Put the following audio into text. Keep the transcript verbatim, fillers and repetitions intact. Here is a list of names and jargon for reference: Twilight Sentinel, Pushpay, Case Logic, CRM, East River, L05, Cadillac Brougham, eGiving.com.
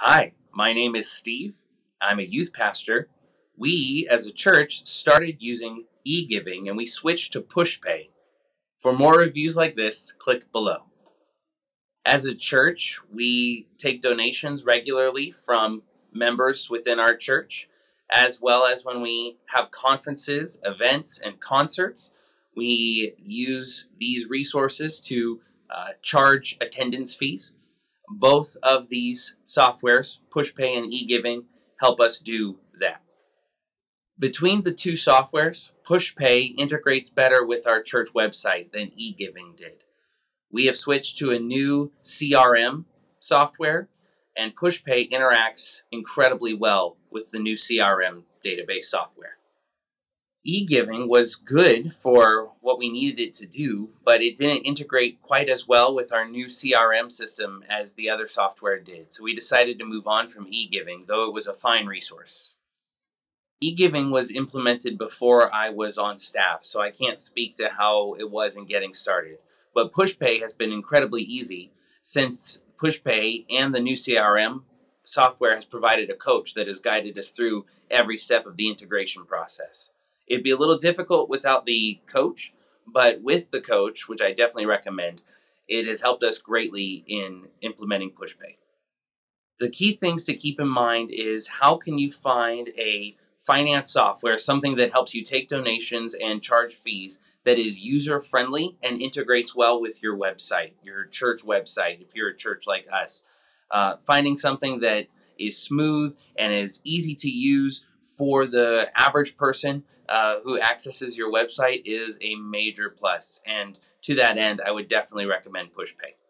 Hi, my name is Steve. I'm a youth pastor. We, as a church, started using e-giving and we switched to Pushpay. For more reviews like this, click below. As a church, we take donations regularly from members within our church, as well as when we have conferences, events, and concerts. We use these resources to uh, charge attendance fees. Both of these softwares, Pushpay and eGiving, help us do that. Between the two softwares, Pushpay integrates better with our church website than eGiving did. We have switched to a new C R M software, and Pushpay interacts incredibly well with the new C R M database software. eGiving was good for what we needed it to do, but it didn't integrate quite as well with our new C R M system as the other software did. So we decided to move on from eGiving, though it was a fine resource. eGiving was implemented before I was on staff, so I can't speak to how it was in getting started. But Pushpay has been incredibly easy since Pushpay and the new C R M software has provided a coach that has guided us through every step of the integration process. It'd be a little difficult without the coach, but with the coach, which I definitely recommend, it has helped us greatly in implementing Pushpay. The key things to keep in mind is how can you find a finance software, something that helps you take donations and charge fees, that is user-friendly and integrates well with your website, your church website, if you're a church like us. Uh, finding something that is smooth and is easy to use for the average person Uh, who accesses your website is a major plus, and to that end, I would definitely recommend Pushpay.